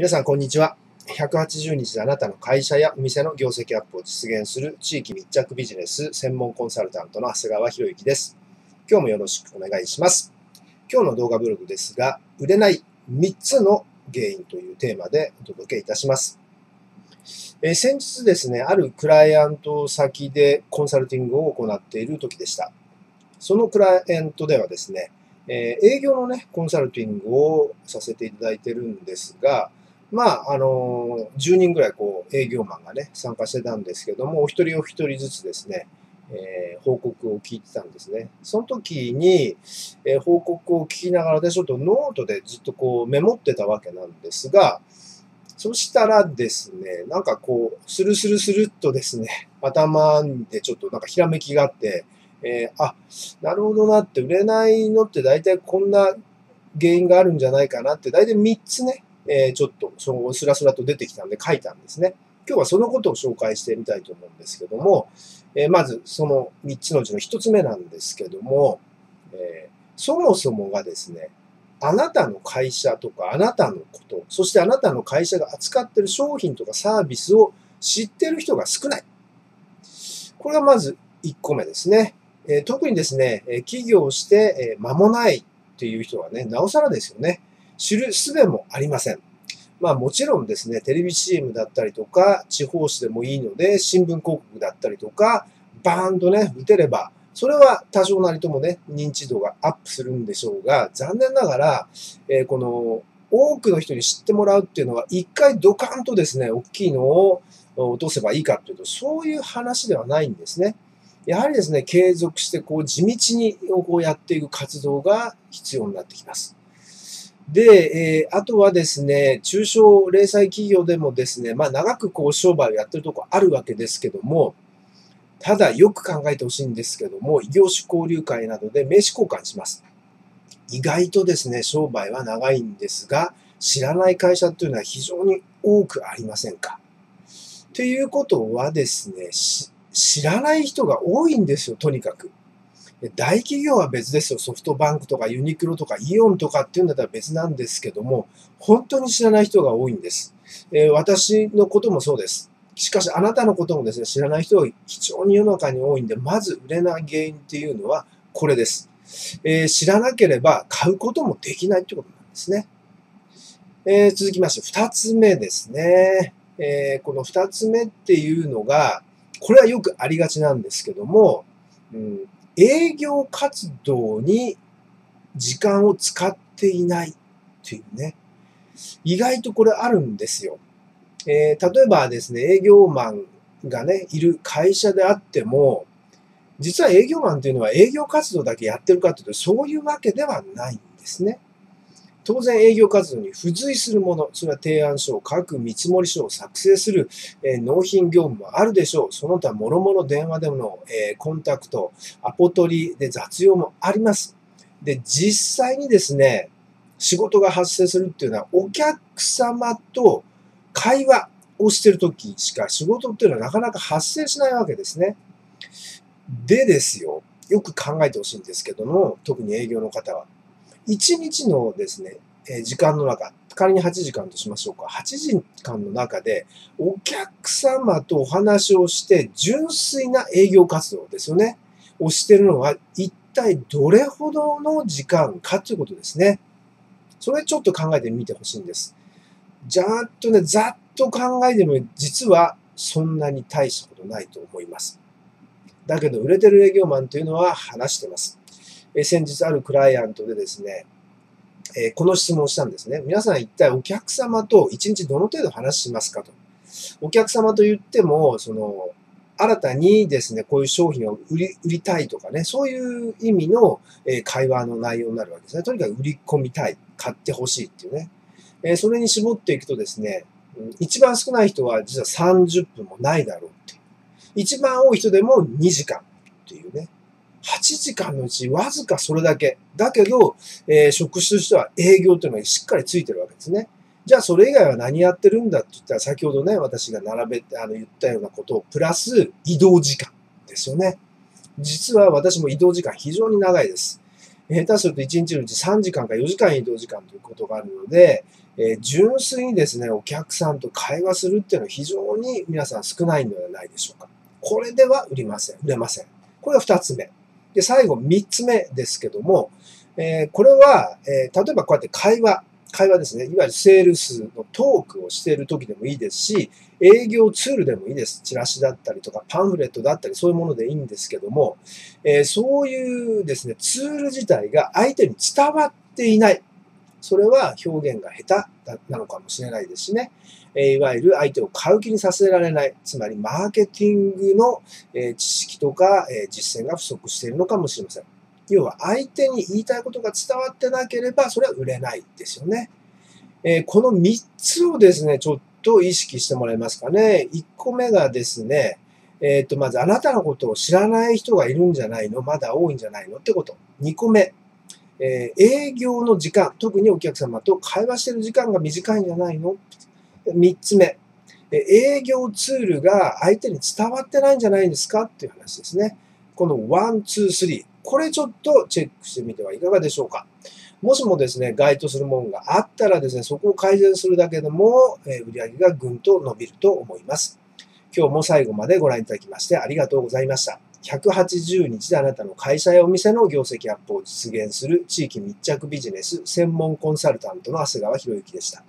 皆さん、こんにちは。180日であなたの会社やお店の業績アップを実現する地域密着ビジネス専門コンサルタントの長谷川博之です。今日もよろしくお願いします。今日の動画ブログですが、売れない3つの原因というテーマでお届けいたします。先日ですね、あるクライアント先でコンサルティングを行っている時でした。そのクライアントではですね、営業のね、コンサルティングをさせていただいてるんですが、10人ぐらいこう営業マンがね、参加してたんですけども、お一人お一人ずつですね、報告を聞いてたんですね。その時に、報告を聞きながらで、ちょっとノートでずっとこうメモってたわけなんですが、そしたらですね、なんかこう、スルっとですね、頭でちょっとなんかひらめきがあって、あ、なるほどなって、売れないのって大体こんな原因があるんじゃないかなって、大体3つね、ちょっとそのスラスラと出てきたので書いたんですね。今日はそのことを紹介してみたいと思うんですけども、まずその3つのうちの1つ目なんですけども、そもそもがですね、あなたの会社とかあなたのこと、そしてあなたの会社が扱っている商品とかサービスを知っている人が少ない。これがまず1個目ですね。特にですね、起業して間もないっていう人はね、なおさらですよね。知る術もありません。まあもちろんですね、テレビ CM だったりとか、地方紙でもいいので、新聞広告だったりとか、バーンとね、打てれば、それは多少なりともね、認知度がアップするんでしょうが、残念ながら、この多くの人に知ってもらうっていうのは、一回ドカンとですね、大きいのを落とせばいいかっていうと、そういう話ではないんですね。やはりですね、継続してこう地道にこうやっていく活動が必要になってきます。で、あとはですね、中小零細企業でもですね、まあ長くこう商売をやってるとこあるわけですけども、ただよく考えてほしいんですけども、異業種交流会などで名刺交換します。意外とですね、商売は長いんですが、知らない会社っていうのは非常に多くありませんか。ということはですね、知らない人が多いんですよ、とにかく。大企業は別ですよ。ソフトバンクとかユニクロとかイオンとかっていうんだったら別なんですけども、本当に知らない人が多いんです。私のこともそうです。しかしあなたのこともですね、知らない人が非常に世の中に多いんで、まず売れない原因っていうのはこれです。知らなければ買うこともできないってことなんですね。続きまして、二つ目ですね。この二つ目っていうのが、これはよくありがちなんですけども、営業活動に時間を使っていないっていうね。意外とこれあるんですよ。例えばですね、営業マンがね、いる会社であっても、実は営業マンというのは営業活動だけやってるかというと、そういうわけではないんですね。当然営業活動に付随するもの、それは提案書を書く、見積書を作成する、納品業務もあるでしょう。その他もろもろ電話での、コンタクト、アポ取りで雑用もあります。で、実際にですね、仕事が発生するっていうのはお客様と会話をしているときしか仕事っていうのはなかなか発生しないわけですね。でですよ、よく考えてほしいんですけども、特に営業の方は。1日のですね、時間の中、仮に8時間としましょうか。8時間の中で、お客様とお話をして、純粋な営業活動ですよね。をしているのは、一体どれほどの時間かということですね。それちょっと考えてみてほしいんです。ざっと考えても、実はそんなに大したことないと思います。だけど、売れてる営業マンというのは話してます。先日あるクライアントでですね、この質問をしたんですね。皆さん一体お客様と一日どの程度話しますかと。お客様と言っても、その、新たにですね、こういう商品を売りたいとかね、そういう意味の会話の内容になるわけですね。とにかく売り込みたい、買ってほしいっていうね。それに絞っていくとですね、一番少ない人は実は30分もないだろうっていう。一番多い人でも2時間っていうね。8時間のうちわずかそれだけ。だけど、職種としては営業というのがしっかりついてるわけですね。じゃあそれ以外は何やってるんだって言ったら、先ほどね、私が言ったようなことを、プラス移動時間ですよね。実は私も移動時間非常に長いです。下手すると1日のうち3時間か4時間移動時間ということがあるので、純粋にですね、お客さんと会話するっていうのは非常に皆さん少ないのではないでしょうか。これでは売れません。これが2つ目。で、最後3つ目ですけども、これは、例えばこうやって会話ですね。いわゆるセールスのトークをしている時でもいいですし、営業ツールでもいいです。チラシだったりとか、パンフレットだったり、そういうものでいいんですけども、そういうですね、ツール自体が相手に伝わっていない。それは表現が下手なのかもしれないですしね。いわゆる相手を買う気にさせられない。つまり、マーケティングの知識とか実践が不足しているのかもしれません。要は相手に言いたいことが伝わってなければ、それは売れないですよね。この3つをですね、ちょっと意識してもらえますかね。1個目がですね、まずあなたのことを知らない人がいるんじゃないの？まだ多いんじゃないの？ってこと。2個目、営業の時間、特にお客様と会話してる時間が短いんじゃないの？3つ目、営業ツールが相手に伝わってないんじゃないですかっていう話ですね。この1、2、3。これちょっとチェックしてみてはいかがでしょうか。もしもですね、該当するものがあったらですね、そこを改善するだけでも、売り上げがぐんと伸びると思います。今日も最後までご覧いただきましてありがとうございました。180日であなたの会社やお店の業績アップを実現する地域密着ビジネス専門コンサルタントの長谷川博之でした。